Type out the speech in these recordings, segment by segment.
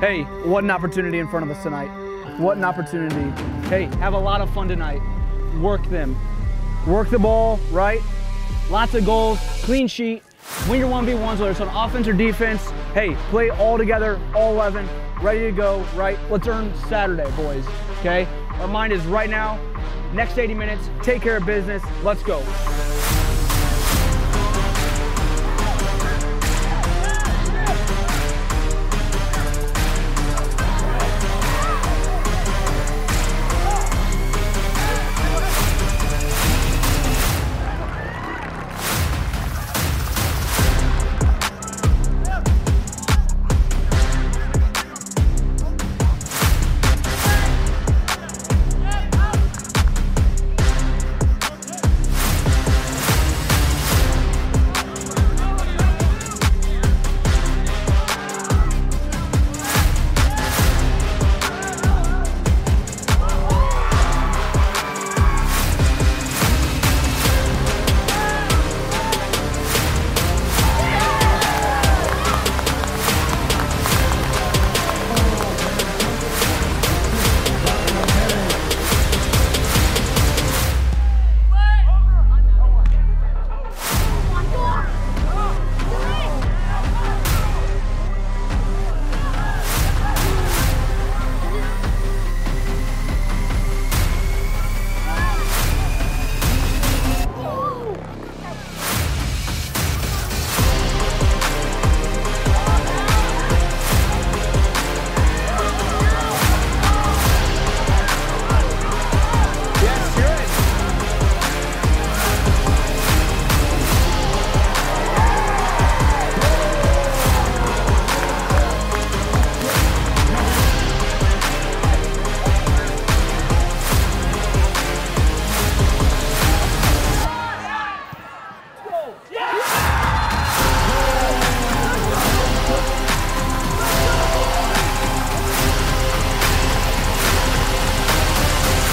Hey, what an opportunity in front of us tonight. What an opportunity. Hey, have a lot of fun tonight. Work them. Work the ball, right? Lots of goals, clean sheet. Win your 1v1s, whether it's on offense or defense. Hey, play all together, all 11, ready to go, right? Let's earn Saturday, boys, okay? Our mind is right now. Next 80 minutes, take care of business. Let's go.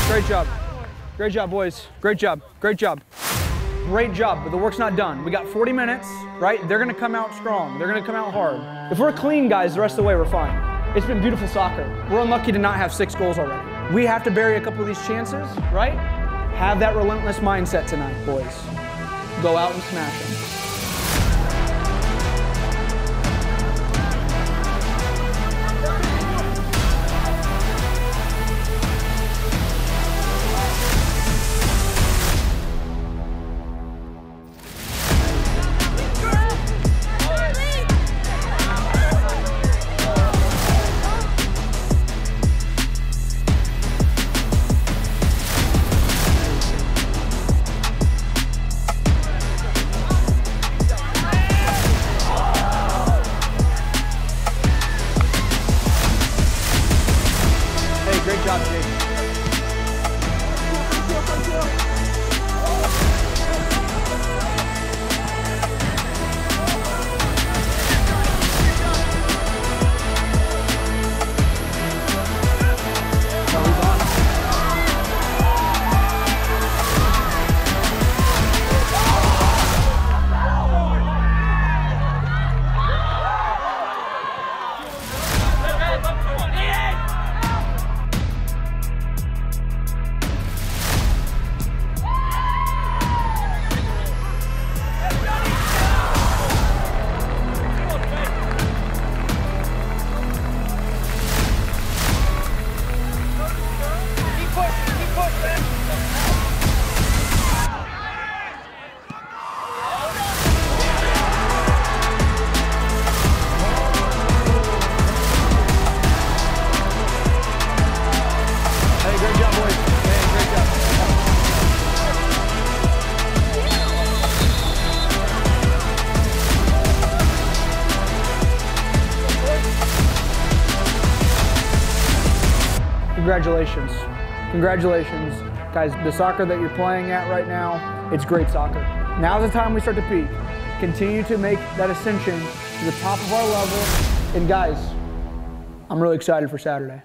Great job. Great job, boys. Great job. Great job. Great job, but the work's not done. We got 40 minutes, right? They're gonna come out strong. They're gonna come out hard. If we're clean, guys, the rest of the way, we're fine. It's been beautiful soccer. We're unlucky to not have 6 goals already. We have to bury a couple of these chances, right? Have that relentless mindset tonight, boys. Go out and smash them. Great job, Jake. Congratulations. Congratulations. Guys, the soccer that you're playing at right now, it's great soccer. Now's the time we start to peak. Continue to make that ascension to the top of our level. And guys, I'm really excited for Saturday.